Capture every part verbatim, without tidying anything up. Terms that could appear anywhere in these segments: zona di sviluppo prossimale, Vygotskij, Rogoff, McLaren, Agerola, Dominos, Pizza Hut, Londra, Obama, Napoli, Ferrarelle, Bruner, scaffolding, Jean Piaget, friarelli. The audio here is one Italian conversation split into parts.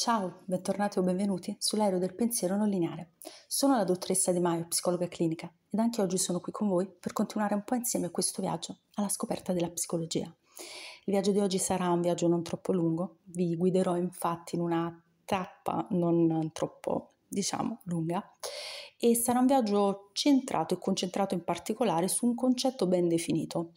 Ciao, bentornati o benvenuti sull'aereo del pensiero non lineare. Sono la dottoressa Di Maio, psicologa clinica, ed anche oggi sono qui con voi per continuare un po' insieme questo viaggio alla scoperta della psicologia. Il viaggio di oggi sarà un viaggio non troppo lungo, vi guiderò infatti in una tappa non troppo, diciamo, lunga, e sarà un viaggio centrato e concentrato in particolare su un concetto ben definito.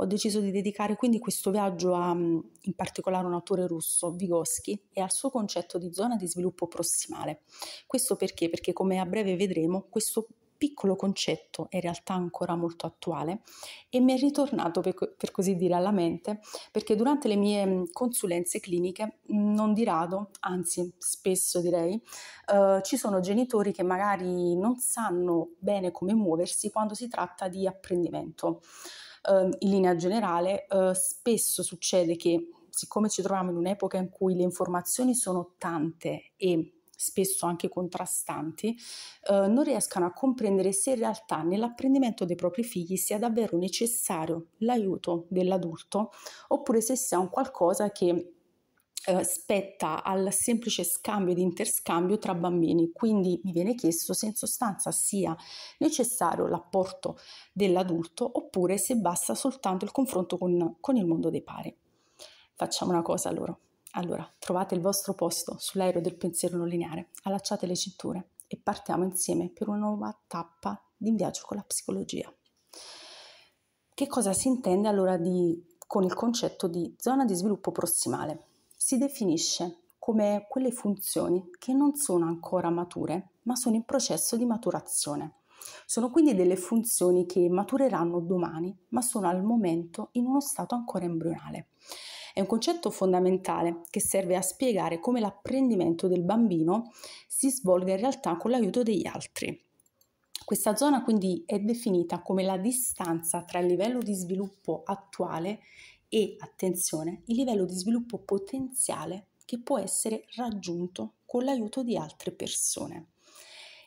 Ho deciso di dedicare quindi questo viaggio a, in particolare, un autore russo, Vygotskij, e al suo concetto di zona di sviluppo prossimale. Questo perché? Perché, come a breve vedremo, questo piccolo concetto è in realtà ancora molto attuale e mi è ritornato, per, per così dire, alla mente, perché durante le mie consulenze cliniche non di rado, anzi spesso direi, eh, ci sono genitori che magari non sanno bene come muoversi quando si tratta di apprendimento. Uh, in linea generale uh, spesso succede che, siccome ci troviamo in un'epoca in cui le informazioni sono tante e spesso anche contrastanti, eh, non riescano a comprendere se in realtà nell'apprendimento dei propri figli sia davvero necessario l'aiuto dell'adulto oppure se sia un qualcosa che eh, spetta al semplice scambio ed interscambio tra bambini. Quindi mi viene chiesto se in sostanza sia necessario l'apporto dell'adulto oppure se basta soltanto il confronto con, con il mondo dei pari. Facciamo una cosa allora. Allora, trovate il vostro posto sull'aereo del pensiero non lineare, allacciate le cinture e partiamo insieme per una nuova tappa di viaggio con la psicologia. Che cosa si intende allora di, con il concetto di zona di sviluppo prossimale? Si definisce come quelle funzioni che non sono ancora mature, ma sono in processo di maturazione. Sono quindi delle funzioni che matureranno domani, ma sono al momento in uno stato ancora embrionale. È un concetto fondamentale che serve a spiegare come l'apprendimento del bambino si svolga in realtà con l'aiuto degli altri. Questa zona quindi è definita come la distanza tra il livello di sviluppo attuale e, attenzione, il livello di sviluppo potenziale che può essere raggiunto con l'aiuto di altre persone.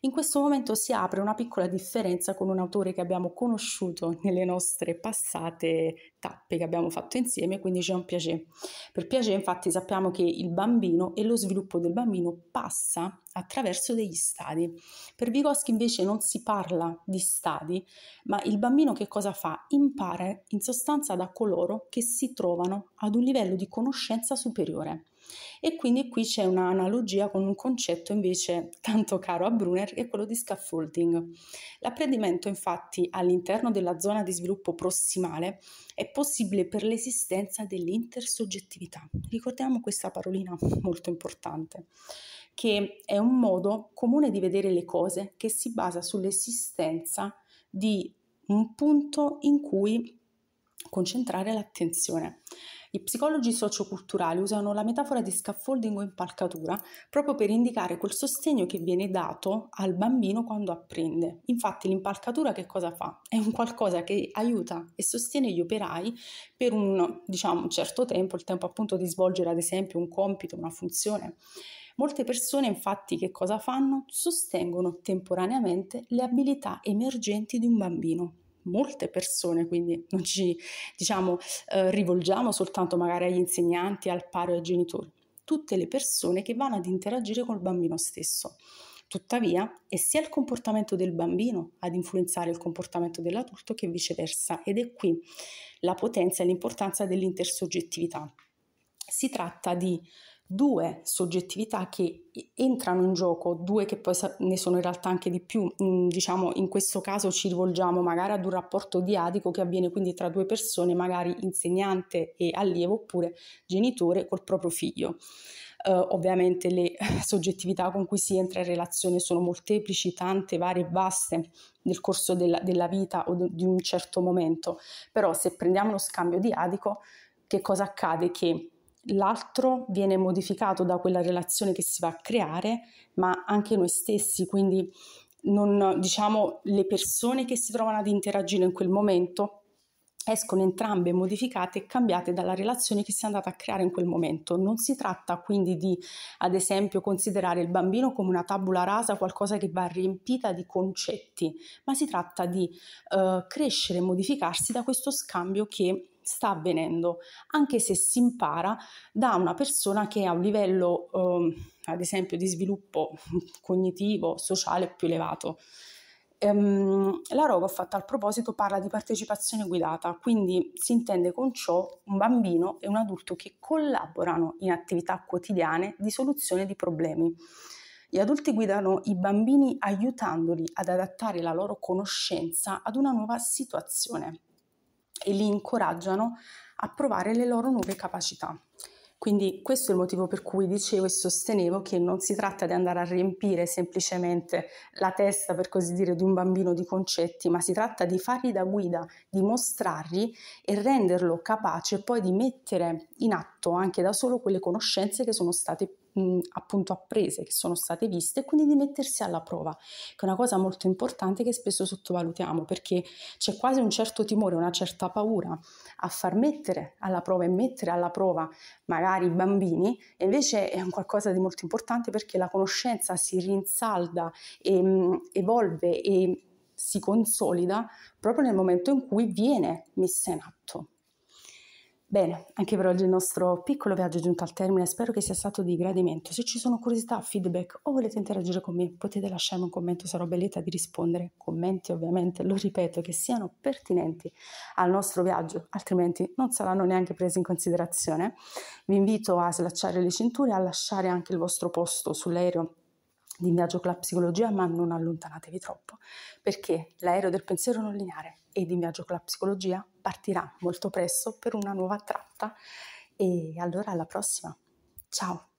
In questo momento si apre una piccola differenza con un autore che abbiamo conosciuto nelle nostre passate tappe che abbiamo fatto insieme, quindi Jean Piaget. Per Piaget infatti sappiamo che il bambino e lo sviluppo del bambino passa attraverso degli stadi. Per Vygotskij invece non si parla di stadi, ma il bambino che cosa fa? Impara in sostanza da coloro che si trovano ad un livello di conoscenza superiore. E quindi qui c'è un'analogia con un concetto invece tanto caro a Bruner, che è quello di scaffolding. L'apprendimento infatti all'interno della zona di sviluppo prossimale è possibile per l'esistenza dell'intersoggettività. Ricordiamo questa parolina molto importante, che è un modo comune di vedere le cose che si basa sull'esistenza di un punto in cui concentrare l'attenzione. I psicologi socioculturali usano la metafora di scaffolding o impalcatura proprio per indicare quel sostegno che viene dato al bambino quando apprende. Infatti l'impalcatura che cosa fa? È un qualcosa che aiuta e sostiene gli operai per un, diciamo, un certo tempo, il tempo appunto di svolgere ad esempio un compito, una funzione. Molte persone infatti che cosa fanno? Sostengono temporaneamente le abilità emergenti di un bambino. Molte persone, quindi non ci diciamo eh, rivolgiamo soltanto magari agli insegnanti, al pari o ai genitori, tutte le persone che vanno ad interagire col bambino stesso. Tuttavia è sia il comportamento del bambino ad influenzare il comportamento dell'adulto che viceversa, ed è qui la potenza e l'importanza dell'intersoggettività. Si tratta di due soggettività che entrano in gioco, due che poi ne sono in realtà anche di più, diciamo in questo caso ci rivolgiamo magari ad un rapporto diadico che avviene quindi tra due persone, magari insegnante e allievo oppure genitore col proprio figlio. Eh, ovviamente le soggettività con cui si entra in relazione sono molteplici, tante, varie e vaste nel corso della, della vita o di un certo momento, però se prendiamo uno scambio diadico che cosa accade? Che l'altro viene modificato da quella relazione che si va a creare, ma anche noi stessi, quindi non, diciamo, le persone che si trovano ad interagire in quel momento escono entrambe modificate e cambiate dalla relazione che si è andata a creare in quel momento. Non si tratta quindi di, ad esempio, considerare il bambino come una tabula rasa, qualcosa che va riempita di concetti, ma si tratta di eh, crescere e modificarsi da questo scambio che sta avvenendo, anche se si impara da una persona che ha un livello, eh, ad esempio, di sviluppo cognitivo, sociale più elevato. Ehm, la Rogoff, a tal proposito, parla di partecipazione guidata, quindi si intende con ciò un bambino e un adulto che collaborano in attività quotidiane di soluzione di problemi. Gli adulti guidano i bambini aiutandoli ad adattare la loro conoscenza ad una nuova situazione e li incoraggiano a provare le loro nuove capacità. Quindi questo è il motivo per cui dicevo e sostenevo che non si tratta di andare a riempire semplicemente la testa, per così dire, di un bambino di concetti, ma si tratta di fargli da guida, di mostrargli e renderlo capace poi di mettere in atto anche da solo quelle conoscenze che sono state mh, appunto apprese, che sono state viste, e quindi di mettersi alla prova, che è una cosa molto importante che spesso sottovalutiamo, perché c'è quasi un certo timore, una certa paura a far mettere alla prova e mettere alla prova magari i bambini, e invece è un qualcosa di molto importante, perché la conoscenza si rinsalda e mh, evolve e si consolida proprio nel momento in cui viene messa in atto. Bene, anche per oggi il nostro piccolo viaggio è giunto al termine, spero che sia stato di gradimento. Se ci sono curiosità, feedback o volete interagire con me, potete lasciarmi un commento, sarò ben lieta di rispondere. Commenti ovviamente, lo ripeto, che siano pertinenti al nostro viaggio, altrimenti non saranno neanche presi in considerazione. Vi invito a slacciare le cinture e a lasciare anche il vostro posto sull'aereo di In Viaggio con la Psicologia, ma non allontanatevi troppo, perché l'aereo del pensiero non lineare e di In Viaggio con la Psicologia partirà molto presto per una nuova tratta. E allora alla prossima, ciao!